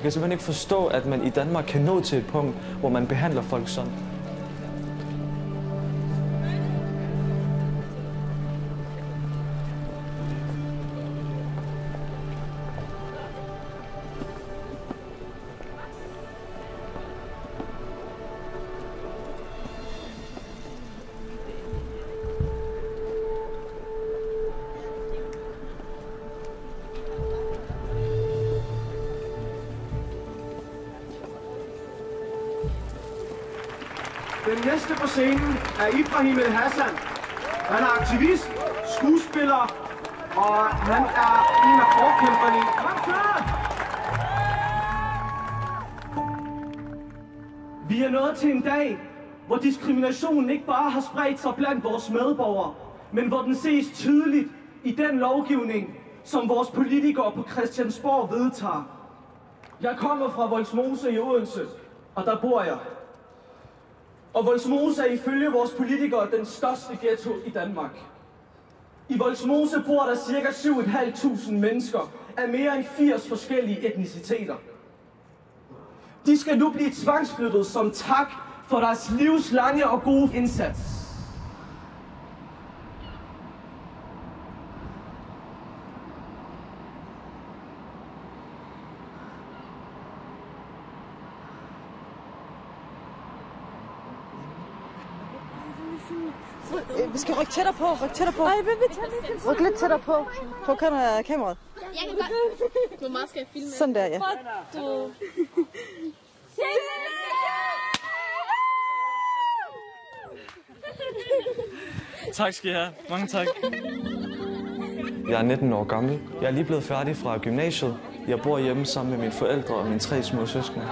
Jeg kan simpelthen ikke forstå, at man i Danmark kan nå til et punkt, hvor man behandler folk sådan. Den næste på scenen er Ibrahim El-Hassan. Han er aktivist, skuespiller, og han er en af forkæmperne. Vi er nået til en dag, hvor diskriminationen ikke bare har spredt sig blandt vores medborgere, men hvor den ses tydeligt i den lovgivning, som vores politikere på Christiansborg vedtager. Jeg kommer fra Vollsmose i Odense, og der bor jeg. Og Vollsmose er ifølge vores politikere den største ghetto i Danmark. I Vollsmose bor der ca. 7.500 mennesker af mere end 80 forskellige etniciteter. De skal nu blive tvangsflyttet som tak for deres livslange og gode indsats. Vi skal rykke tættere på, Rykke lidt tættere på. Prøv at køre kameraet. Jeg kan godt. Hvor meget skal jeg filme? Sådan der, ja. Tak skal I have. Mange tak. Jeg er 19 år gammel. Jeg er lige blevet færdig fra gymnasiet. Jeg bor hjemme sammen med mine forældre og mine 3 små søskende.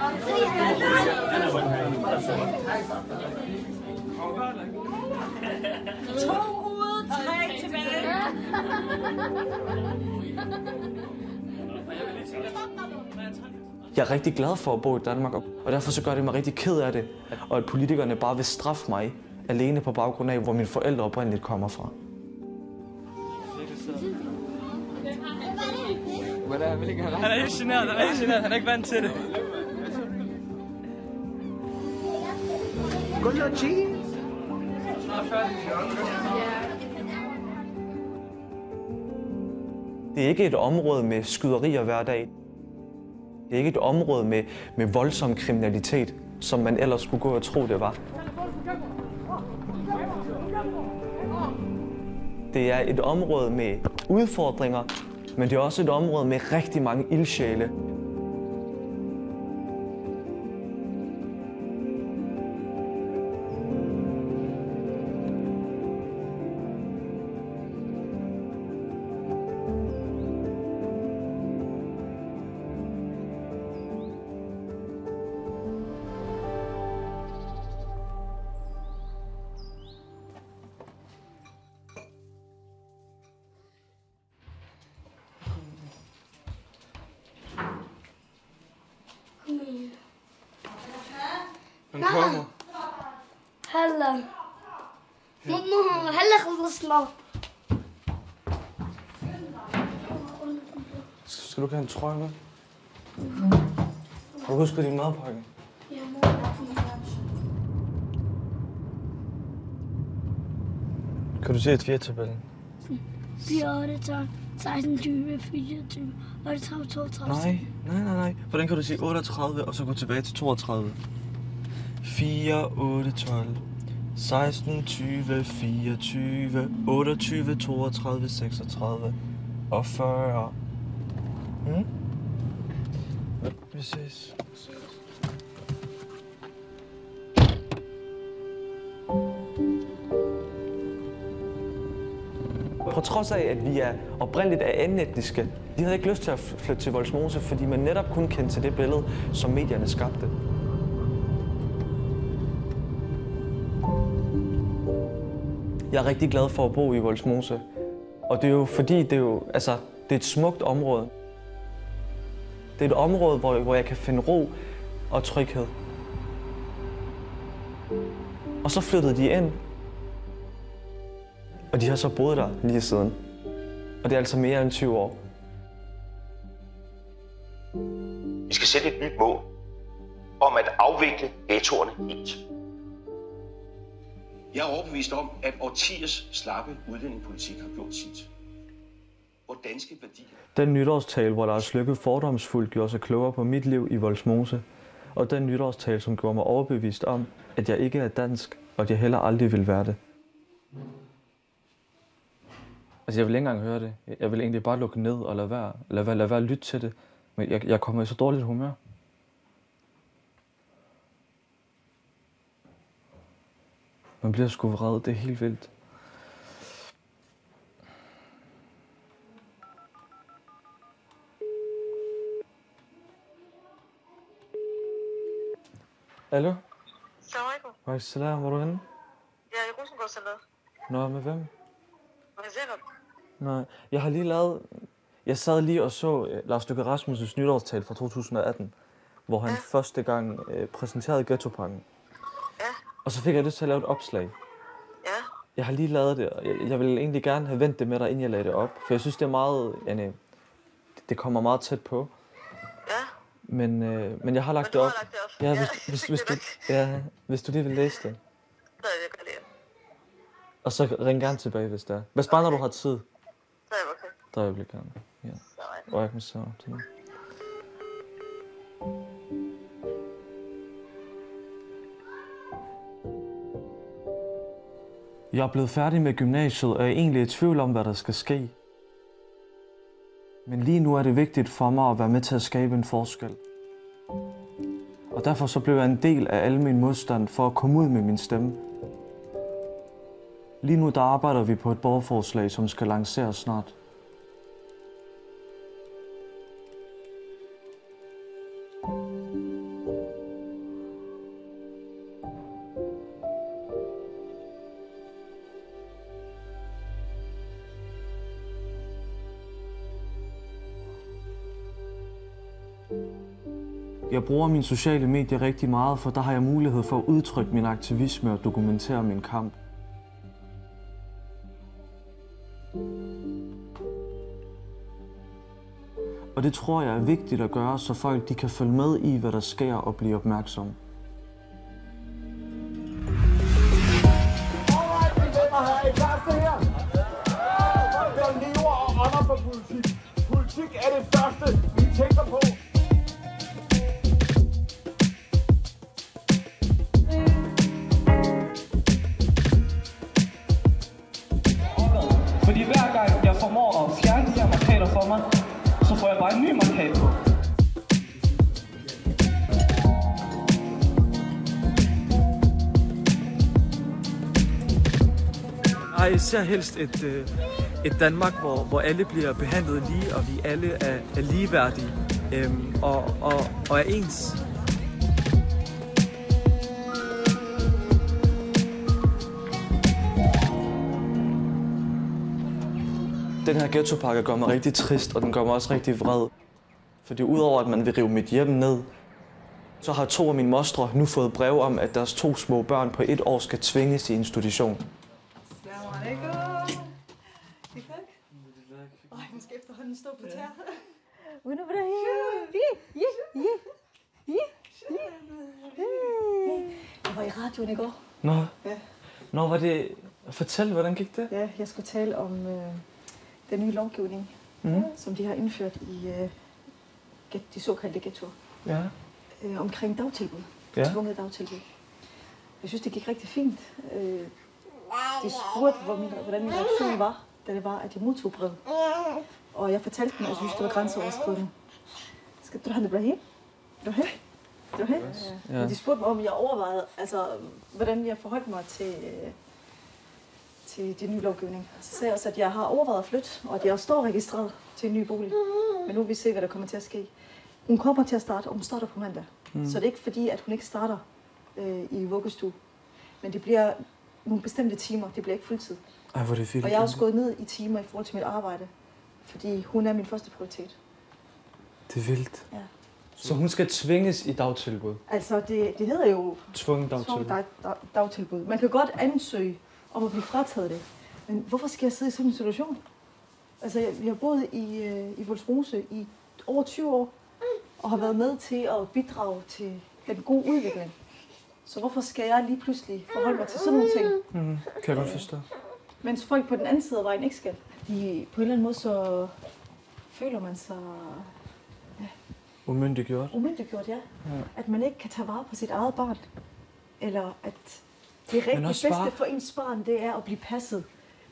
Jeg er rigtig glad for at bo i Danmark, og derfor så gør det mig rigtig ked af det, og at politikerne bare vil straffe mig alene på baggrund af, hvor mine forældre oprindeligt kommer fra. Han er ikke generet, han er ikke vant til det. Det er ikke et område med skyderier hver dag. Det er ikke et område med voldsom kriminalitet, som man ellers skulle gå og tro, det var. Det er et område med udfordringer, men det er også et område med rigtig mange ildsjæle. نعم هلا هلا خلصنا. Skal du ikke have en trøje med? Har du husket din madpakke? Ja, mor. Kan du se etfjertabellen? 4, 8, 16, 20, 24, 32, 32. Nej. Hvordan kan du sige 38 og så gå tilbage til 32? 4, 8, 12, 16, 20, 24, 28, 32, 36 og 40. Vi ses. På trods af, at vi er oprindeligt af anden etniske, de havde ikke lyst til at flytte til Vollsmose, fordi man netop kun kendte til det billede, som medierne skabte. Jeg er rigtig glad for at bo i Vollsmose, og det er jo fordi, det er et smukt område. Det er et område, hvor jeg kan finde ro og tryghed. Og så flyttede de ind, og de har så boet der lige siden. Og det er altså mere end 20 år. Vi skal sætte et nyt mål om at afvikle ghettoerne helt. Jeg er overbevist om, at årtiers slappe udlændingepolitik har gjort sit. Den nytårstale, hvor Lars Løkke fordomsfuldt gjorde sig klogere på mit liv i Vollsmose, og den nytårstale, som gjorde mig overbevist om, at jeg ikke er dansk, og at jeg heller aldrig vil være det. Altså, jeg vil ikke engang høre det. Jeg vil egentlig bare lukke ned og lade være at lytte til det. Men jeg kommer i så dårligt humør. Man bliver sgu vred. Det er helt vildt. Hallo? Salam alaikum. Wa alaikum salam. Hvor er du henne? Jeg er i Rosengård Salat. Nå, med hvem? Hvad siger du? Nej, jeg har lige lavet... Jeg sad lige og så Lars Løkke Rasmussens nytårstale fra 2018, hvor han første gang præsenterede ghettopakken. Ja. Og så fik jeg lyst til at lave et opslag. Ja. Jeg har lige lavet det, og jeg ville egentlig gerne have vendt det med dig, inden jeg lagde det op. For jeg synes, det er meget... det kommer meget tæt på. Men jeg har lagt det op. Ja, hvis du lige vil læse det. Så er det godt det. Og så ring gerne tilbage, hvis det er. Hvad bare når du har tid? Så er det okay. Der er jeg blevet gerne. Ja. Og jeg kan så til. Jeg er blevet færdig med gymnasiet, og jeg er egentlig i tvivl om, hvad der skal ske. Men lige nu er det vigtigt for mig at være med til at skabe en forskel. Og derfor så blev jeg en del af al min modstand for at komme ud med min stemme. Lige nu der arbejder vi på et borgerforslag, som skal lanceres snart. Jeg bruger mine sociale medier rigtig meget, for der har jeg mulighed for at udtrykke min aktivisme og dokumentere min kamp. Og det tror jeg er vigtigt at gøre, så folk de kan følge med i, hvad der sker og blive opmærksomme. Politik er det første, vi tænker på. Så får jeg bare en ny markat på. Ej, især helst et Danmark, hvor alle bliver behandlet lige, og vi alle er ligeværdige og er ens. Den her ghettopakke gør mig rigtig trist, og den gør mig også rigtig vred. Fordi udover at man vil rive mit hjem ned, så har to af mine mostre nu fået brev om, at deres to små børn på 1 år skal tvinges i institution. Assalamu alaikum. Kan I tak? Ej, den skal efterhånden stå på tæer. Uden at være her. Jeg var i radioen i går. Nå. Nå, var det... Fortæl, hvordan gik det? Ja, jeg skulle tale om... Den nye lovgivning, som de har indført i de såkaldte ghettoer, omkring dagtilbud, tvunget dagtilbud. Jeg synes, det gik rigtig fint. De spurgte, hvordan min reaktion var, da det var, at jeg modtog brevet. Og jeg fortalte dem, at jeg synes, det var grænseoverskridende. Skal du have Ibrahim? Du hen? Ja. Men de spurgte mig, om jeg overvejede, altså, hvordan jeg forholdt mig til den nye lovgivning. Så sagde jeg også, at jeg har overvejet at flytte, og at jeg står registreret til en ny bolig. Men nu vil vi se, hvad der kommer til at ske. Hun kommer til at starte, og hun starter på mandag. Så det er ikke fordi, at hun ikke starter i vuggestue. Men det bliver nogle bestemte timer. Det bliver ikke fuldtid. Ej, hvor er det fedt. Og jeg er også gået ned i timer i forhold til mit arbejde. Fordi hun er min første prioritet. Det er vildt. Ja. Så hun skal tvinges i dagtilbud? Altså, det hedder jo... Tvunget dagtilbud. Dagtilbud. Man kan godt ansøge om at blive frataget det. Men hvorfor skal jeg sidde i sådan en situation? Altså, jeg har boet i Vollsmose i over 20 år. og har været med til at bidrage til den gode udvikling. Så hvorfor skal jeg lige pludselig forholde mig til sådan nogle ting? Mm, kan jeg godt forstå. Mens folk på den anden side af vejen ikke skal. De, på en eller anden måde så føler man sig... Ja. Umyndiggjort? Umyndiggjort, ja. At man ikke kan tage vare på sit eget barn. Eller at det rigtig bedste for ens barn, det er at blive passet.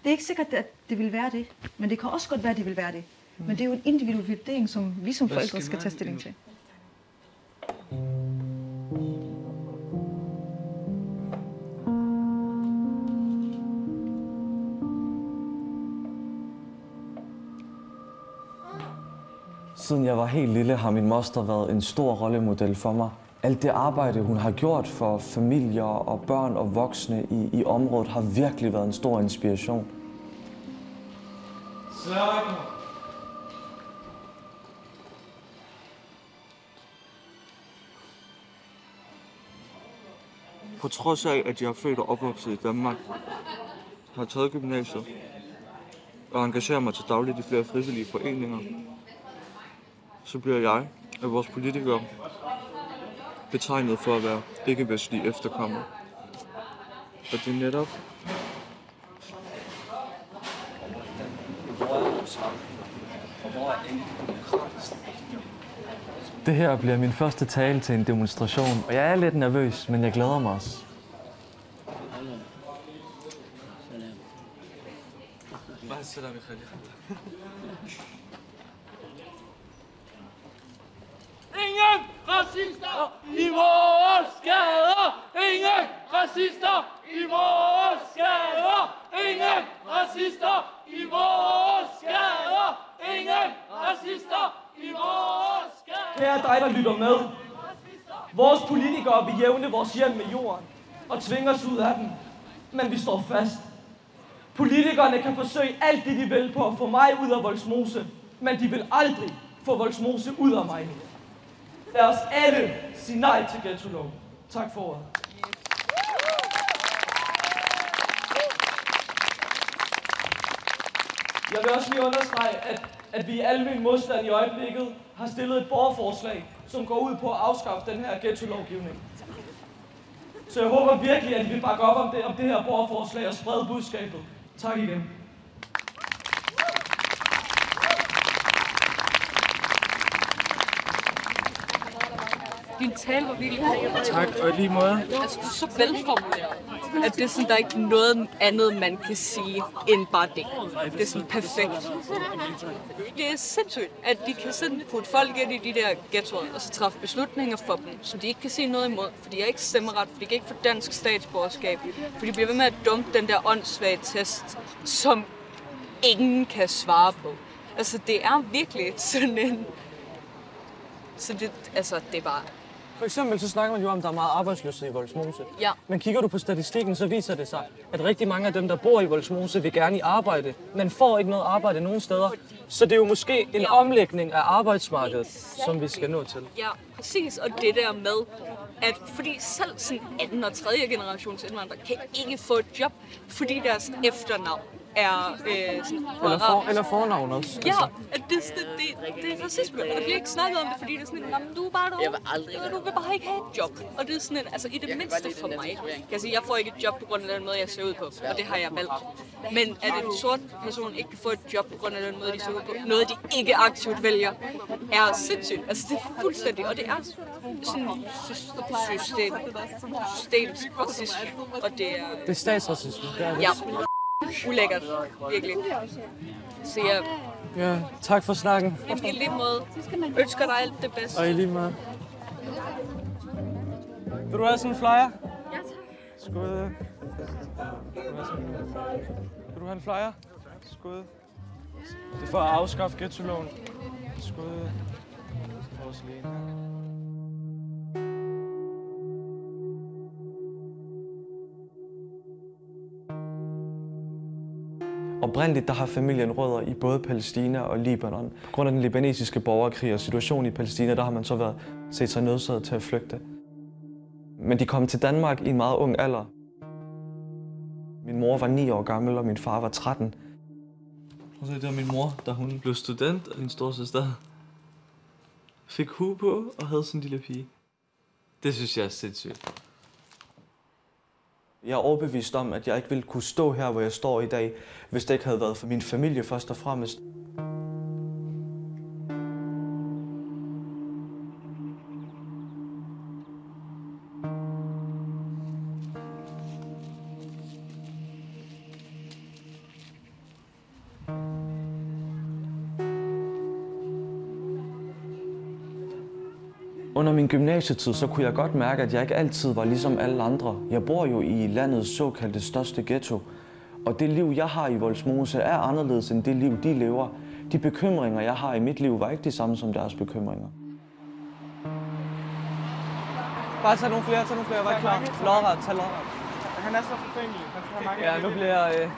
Det er ikke sikkert, at det vil være det. Men det kan også godt være, at det vil være det. Men det er jo en individuel vurdering, som vi som forældre skal tage stilling til. Siden jeg var helt lille, har min moster været en stor rollemodel for mig. Alt det arbejde, hun har gjort for familier og børn og voksne i området, har virkelig været en stor inspiration. Sådan. På trods af, at jeg er født og opvokset i Danmark, har taget gymnasiet og engagerer mig til dagligt i flere frivillige foreninger, så bliver jeg af vores politikere betegnet for at være ikke-vestlige efterkommere. Og det er netop det her bliver min første tale til en demonstration, og jeg er lidt nervøs, men jeg glæder mig også. Ingen racister i vores gader! Ingen racister i vores gader! Ingen racister i vores gader! Ingen racister i vores gader! Kære dig, der lytter med. Vores politikere vil jævne vores hjem med jorden og tvinge os ud af den, men vi står fast. Politikerne kan forsøge alt det, de vil på at få mig ud af Vollsmose, men de vil aldrig få Vollsmose ud af mig. Lad os alle sige nej til ghettoloven. Tak for ordet. Jeg vil også lige understrege, at vi i Almen Modstand i øjeblikket har stillet et borgerforslag, som går ud på at afskaffe den her ghettolovgivning. Så jeg håber virkelig, at I vil bakke op om det her borgerforslag og sprede budskabet. Tak igen. Din tale var virkelig god. Tak, og lige måde. Altså, du er så velformuleret, at det er sådan, der er ikke noget andet, man kan sige, end bare det. Det er sådan perfekt. Det er sindssygt, at de kan sådan putte folk ind i de der ghettoer, og så træffe beslutninger for dem, som de ikke kan sige noget imod, for de har ikke stemmeret, for de kan ikke få dansk statsborgerskab, for de bliver ved med at dumpe den der åndssvage test, som ingen kan svare på. Altså, det er virkelig sådan en... Så det, altså, det er bare... For eksempel så snakker man jo om, at der er meget arbejdsløshed i Vollsmose. Ja. Men kigger du på statistikken, så viser det sig, at rigtig mange af dem, der bor i Vollsmose, vil gerne i arbejde, men får ikke noget arbejde nogen steder. Så det er jo måske en omlægning af arbejdsmarkedet, som vi skal nå til. Ja, præcis. Og det der med, at fordi selv sådan 2. og 3. generations indvandrere kan ikke få et job, fordi deres efternavn er sådan... Eller fornavn også. Ja, det er racisme, og der bliver ikke snakket om det, fordi det er sådan en, du er bare du vil bare ikke have et job. Og det er sådan en, altså i det mindste for mig. Jeg får ikke et job på grund af den måde, jeg ser ud på, og det har jeg valgt. Men at en sort person ikke kan få et job på grund af den måde, de ser ud på, noget de ikke aktivt vælger, er sindssygt. Altså det er fuldstændig, og det er sådan systemisk racisme, og det er... Det er statsracisme, ja. Ulækkert, virkelig. Så jeg... Ja, tak for snakken. I lige måde ønsker dig alt det bedste. Og i lige måde. Vil du have sådan en flyer? Ja, tak. Skud. Vil du have en flyer? Skud. Det er for at afskaffe ghettoloven. Skud. Vores læge. Oprindeligt der har familien rødder i både Palæstina og Libanon. På grund af den libanesiske borgerkrig og situationen i Palæstina, der har man så set sig nødsaget til at flygte. Men de kom til Danmark i en meget ung alder. Min mor var 9 år gammel, og min far var 13. Prøv at se, det var min mor, da hun blev student, og min storsøster. fik hue på og havde sådan en lille pige. Det synes jeg er sindssygt. Jeg er overbevist om, at jeg ikke ville kunne stå her, hvor jeg står i dag, hvis det ikke havde været for min familie først og fremmest. Under min gymnasietid, så kunne jeg godt mærke, at jeg ikke altid var ligesom alle andre. Jeg bor jo i landets såkaldte største ghetto. Og det liv, jeg har i Vollsmose, er anderledes end det liv, de lever. De bekymringer, jeg har i mit liv, var ikke de samme som deres bekymringer. Bare tag nogle flere, var ikke klar. Lodret, tag lodret. Han er så forfængelig. Ja, nu bliver jeg...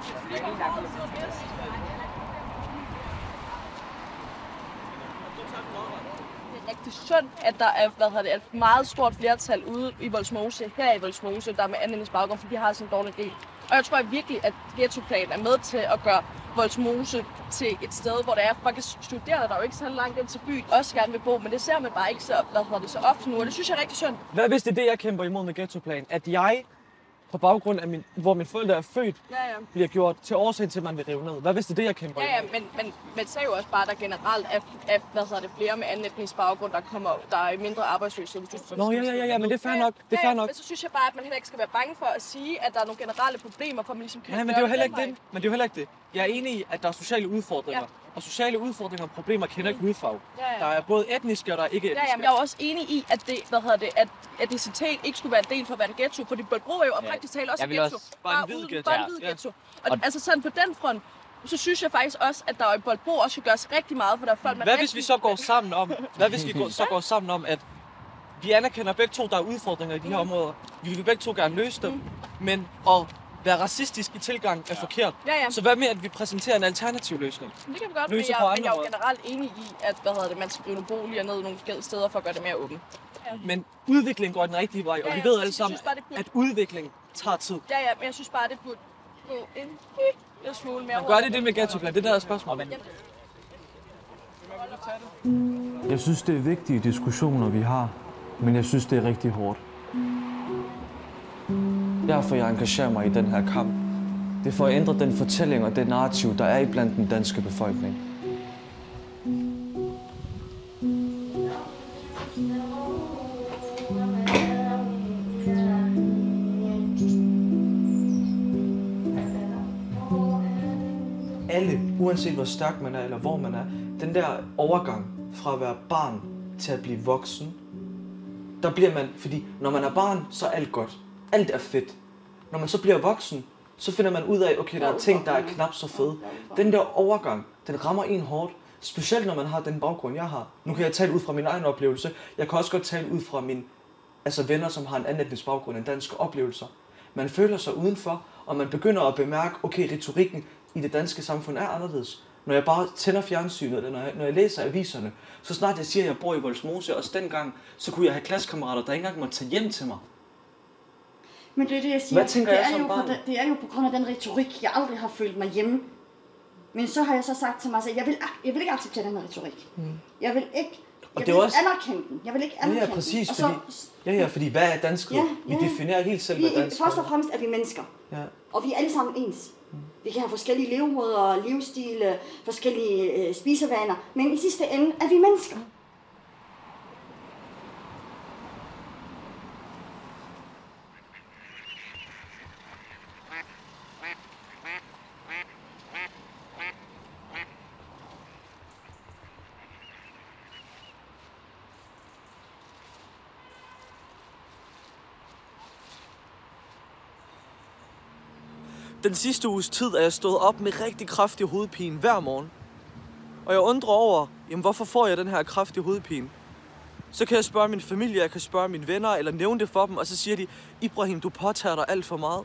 Det er sundt, at der er et meget stort flertal ude i Vollsmose, her i Vollsmose, der er med andenens baggrund, for de har sådan en dårlig del. Og jeg tror virkelig, at ghettoplanen er med til at gøre Vollsmose til et sted, hvor der er faktisk studerende, der er jo ikke så langt ind til byen, også gerne vil bo, men det ser man bare ikke så, så ofte nu, og det synes jeg er rigtig sundt. Hvad hvis det er det, jeg kæmper imod med ghettoplanen? At jeg, på baggrund af hvor min forældre er født, bliver gjort til årsagen til, at man vil rive ned. Hvad hvis det er det, jeg kæmper imod? Ja, men man ser jo også bare, at der generelt er flere med anden etnisk baggrund, der er mindre arbejdsløshed. Nå, ja, men det er fair nok. Men så synes jeg bare, at man heller ikke skal være bange for at sige, at der er nogle generelle problemer, for man ligesom kan... Nej, men det er jo heller ikke det. Jeg er enig i, at der er sociale udfordringer. Og sociale udfordringer og problemer kender ikke hudfarve. Der er både etniske og der er ikke etniske. Men jeg er også enig i, at etnicitet ikke skulle være en del for at være en ghetto, fordi Bolbro er jo praktisk talt også en ghetto. Bare en hvid ghetto. Og altså sådan på den front, så synes jeg faktisk også, at der i Bolbro også skal gøres rigtig meget, for der er folk, man Hvad hvis vi så går sammen om, at vi anerkender begge to, der er udfordringer i de her områder. Vi vil begge to gerne løse dem, men være racistisk i tilgang er forkert. Så hvad med, at vi præsenterer en alternativ løsning? Det kan vi godt, men jeg er jo generelt enig i, at man skal bruge boliger ned nogle steder for at gøre det mere åbent. Men udviklingen går den rigtige vej, og vi ved alle sammen, at udvikling tager tid. Men jeg synes bare, det burde gå en lille smule mere. Gør det med ghettoplan? Det der er spørgsmålet. Jeg synes, det er vigtige diskussioner, vi har, men jeg synes, det er rigtig hårdt. Derfor jeg engagerer mig i den her kamp. Det er for at ændre den fortælling og det narrativ, der er iblandt den danske befolkning. Alle, uanset hvor stærk man er eller hvor man er, den der overgang fra at være barn til at blive voksen, der bliver man, fordi når man er barn, så er alt godt. Alt er fedt. Når man så bliver voksen, så finder man ud af, okay, der er ting, der er knap så fede. Den der overgang, den rammer en hårdt. Specielt når man har den baggrund, jeg har. Nu kan jeg tale ud fra min egen oplevelse. Jeg kan også godt tale ud fra mine venner, som har en anden etnisk baggrund end danske oplevelser. Man føler sig udenfor, og man begynder at bemærke, okay, retorikken i det danske samfund er anderledes. Når jeg bare tænder fjernsynet, eller når jeg læser aviserne, så snart jeg siger, at jeg bor i Vollsmose, også dengang, så kunne jeg have klassekammerater, der ikke engang måtte tage hjem til mig. Men det er det, jeg siger. Det er jo på grund af den retorik, jeg aldrig har følt mig hjemme. Men så har jeg så sagt til mig selv, at jeg vil ikke acceptere den her retorik. Jeg vil ikke anerkende den. Jeg vil ikke anerkende den. Præcis, fordi hvad er danskhed? Vi definerer helt selv, hvad danskhed er. Først og fremmest er vi mennesker. Og vi er alle sammen ens. Vi kan have forskellige levemåder, livsstil, forskellige spisevaner. Men i sidste ende er vi mennesker. Den sidste uges tid er jeg stået op med rigtig kraftig hovedpine hver morgen. Og jeg undrer over, hvorfor får jeg den her kraftige hovedpine? Så kan jeg spørge min familie, jeg kan spørge mine venner eller nævne det for dem, og så siger de, Ibrahim, du påtager dig alt for meget.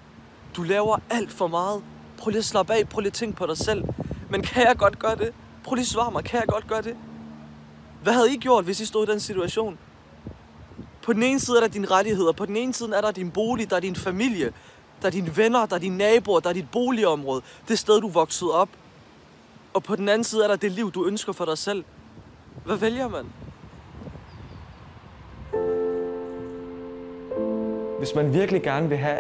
Du laver alt for meget. Prøv lige at slappe af, prøv lige at tænke på dig selv. Men kan jeg godt gøre det? Prøv lige at svare mig, kan jeg godt gøre det? Hvad havde I gjort, hvis I stod i den situation? På den ene side er der dine rettigheder, på den ene side er der din bolig, der er din familie. Der er dine venner, der er dine naboer, der er dit boligområde, det sted, du voksede op. Og på den anden side er der det liv, du ønsker for dig selv. Hvad vælger man? Hvis man virkelig gerne vil have,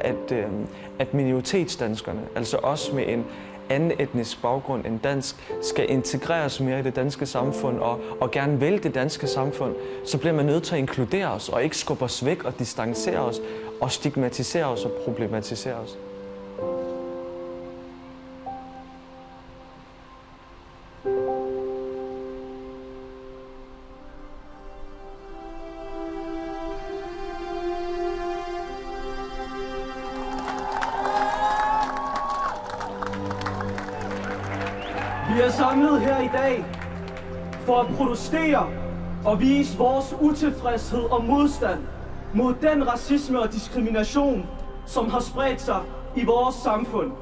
at minoritetsdanskerne, altså os med en anden etnisk baggrund end dansk, skal integreres mere i det danske samfund og gerne vælge det danske samfund, så bliver man nødt til at inkludere os og ikke skubbe os væk og distancere os og stigmatisere os og problematisere os. Vi er samlet her i dag for at protestere og vise vores utilfredshed og modstand mod den racisme og diskrimination, som har spredt sig i vores samfund.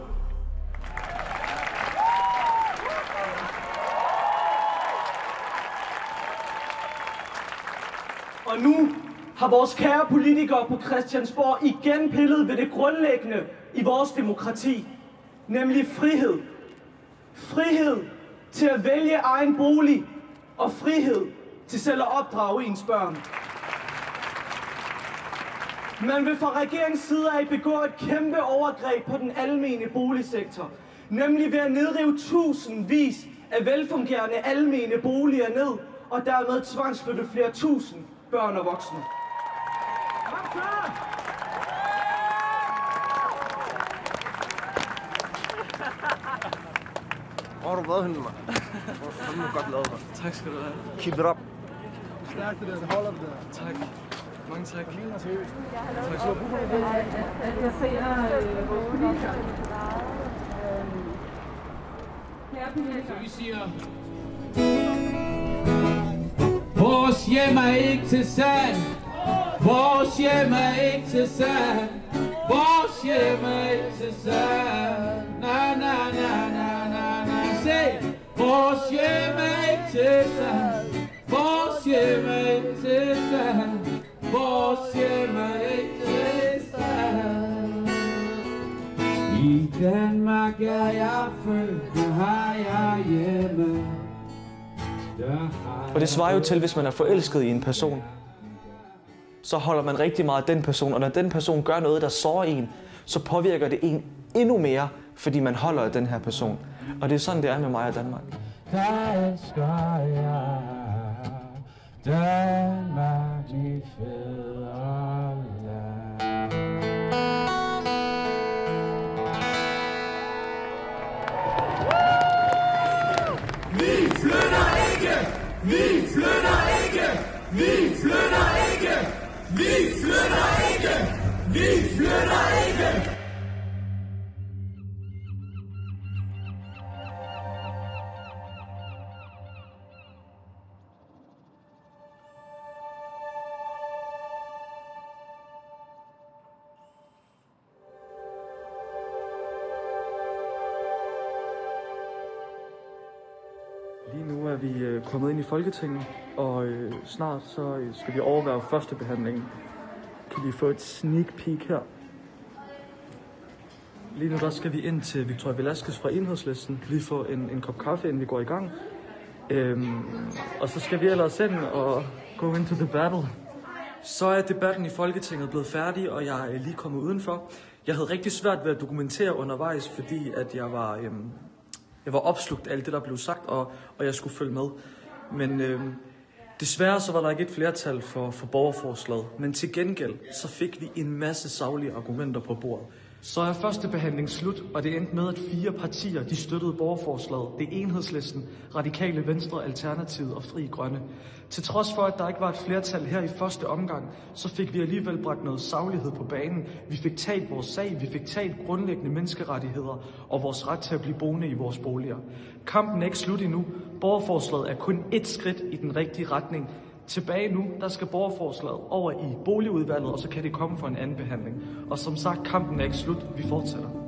Og nu har vores kære politikere på Christiansborg igen pillet ved det grundlæggende i vores demokrati, nemlig frihed. Frihed til at vælge egen bolig og frihed til selv at opdrage ens børn. Man vil fra regeringens side af begå et kæmpe overgreb på den almene boligsektor, nemlig ved at nedrive tusindvis af velfungerende almene boliger ned og dermed tvangsflytte flere tusind børn og voksne. Hvor har du været henne, mand? Hvor fanden er godt lavet, mand. Tak skal du have. Keep it up. Stærkt det der, så holder det der. Tak. Mange tak. Tak skal du have. Jeg ser vores politikere. Så vi siger... Vores hjem er ikke til salg. Vores hjem er ikke til salg. Vores hjem er ikke til salg. Na, na, na, na. Vores hjem er ikke til salg. Vores hjem er ikke til salg. Vores hjem er ikke til salg. I Danmark er jeg født, der har jeg hjemme. Og det svarer jo til, hvis man er forelsket i en person, så holder man rigtig meget af den person, og når den person gør noget, der sårer en, så påvirker det en endnu mere, fordi man holder af den her person. Og det er sådan, det er med mig og Danmark. Vi flytter ikke! Vi flytter ikke! Vi flytter ikke! Vi flytter ikke! Vi flytter ikke! Vi er kommet ind i Folketinget, og snart så skal vi overvære førstebehandlingen. Kan vi få et sneak peek her? Lige nu der skal vi ind til Victoria Velazquez fra Enhedslisten. Lige få en kop kaffe, inden vi går i gang. Og så skal vi ellers ind og go into the battle. Så er debatten i Folketinget blevet færdig, og jeg er lige kommet udenfor. Jeg havde rigtig svært ved at dokumentere undervejs, fordi at jeg var opslugt af alt det, der blev sagt, og jeg skulle følge med. Men desværre så var der ikke et flertal for borgerforslaget. Men til gengæld så fik vi en masse saglige argumenter på bordet. Så er første behandling slut, og det endte med, at 4 partier de støttede borgerforslaget. Det er Enhedslisten, Radikale Venstre, Alternativet og Fri Grønne. Til trods for, at der ikke var et flertal her i første omgang, så fik vi alligevel bragt noget saglighed på banen. Vi fik talt vores sag, vi fik talt grundlæggende menneskerettigheder og vores ret til at blive boende i vores boliger. Kampen er ikke slut endnu. Borgerforslaget er kun ét skridt i den rigtige retning. Tilbage nu, der skal borgerforslaget over i boligudvalget, og så kan det komme for en anden behandling. Og som sagt, kampen er ikke slut. Vi fortsætter.